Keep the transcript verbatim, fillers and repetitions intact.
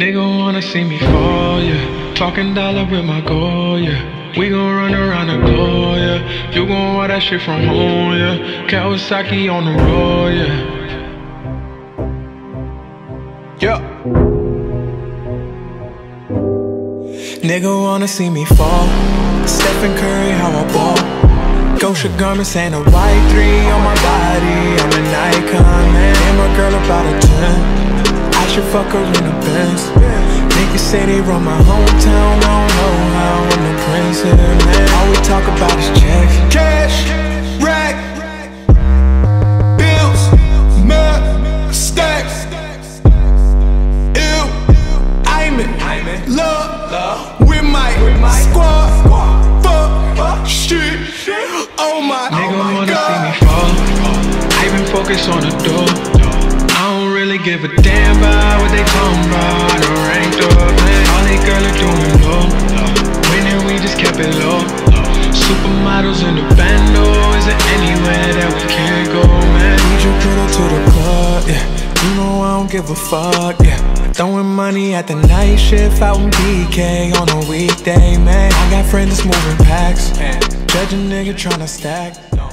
Nigga wanna see me fall, yeah. Talking dollar with my goal, yeah. We gon' run around the globe, yeah. You gon' want that shit from home, yeah. Kawasaki on the road, yeah. Yeah. Nigga wanna see me fall. Stephen Curry, how I ball. Gosha garments and a white three on my body. I'm an icon, man. And my girl about a ten. I should fuck her in a Benz. Niggas say they run my hometown. I don't know how I'm the prince here, man. All we talk about is checks, cash, rack, bills, meth, stacks. Ew, I'm in love with my squad. Fuck shit. Oh my, nigga oh my wanna God. See me fall. I been focused on the door. I don't really give a damn about what they talking about. I done ranked up, man. All they girl are doing low. Winning, we just kept it low. Supermodels in the band, oh, is it anywhere that we can't go, man? Need you get up to the club, yeah. You know I don't give a fuck, yeah. Throwing money at the night shift out in B K on a weekday, man. I got friends that's moving packs, man. Judge a nigga tryna stack.